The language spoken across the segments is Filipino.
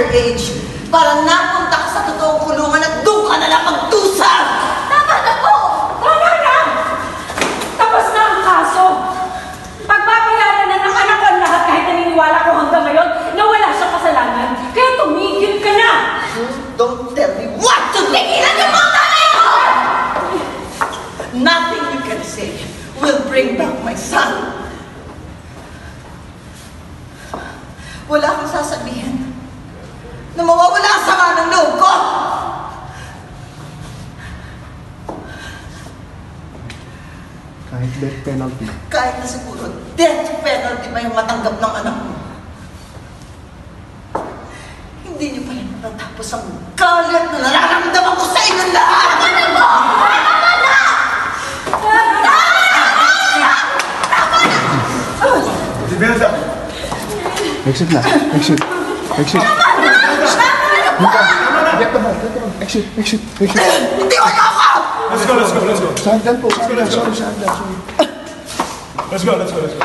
underage. Parang napunta ka sa totoong kulungan at doon ka nalang magdusa! Dapat ako! Tama na! Tapos na ang kaso! Pagbabayaran na ng anak ang lahat kahit naniniwala ko hanggang ngayon na wala siyang kasalanan. Kaya tumigil ka na! Don't tell me what to do! Tigilan niyo po tayo! Nothing you can say will bring back my son. Wala akong sasabihin na mawawala ang sama ng loob ko. Kahit death penalty. Kahit na siguro death penalty pa yung matanggap ng anak mo. Hindi niyo pa rin matatapos ang galit na nararamdaman ko sa inyong lahat. Ano mo? Tama na! Tama na! Exit na. Exit. Exit. Luka. Get the ball. Exit. Exit. Exit. Hindi ko naka! Let's go, let's go, let's go. Saan dyan po? Saan dyan. Let's go, let's go, let's go.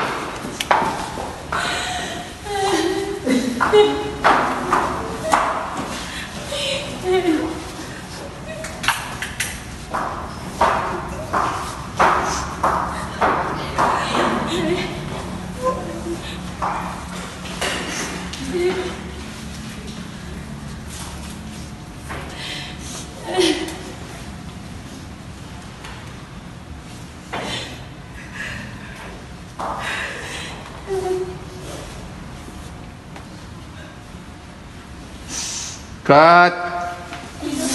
Cut.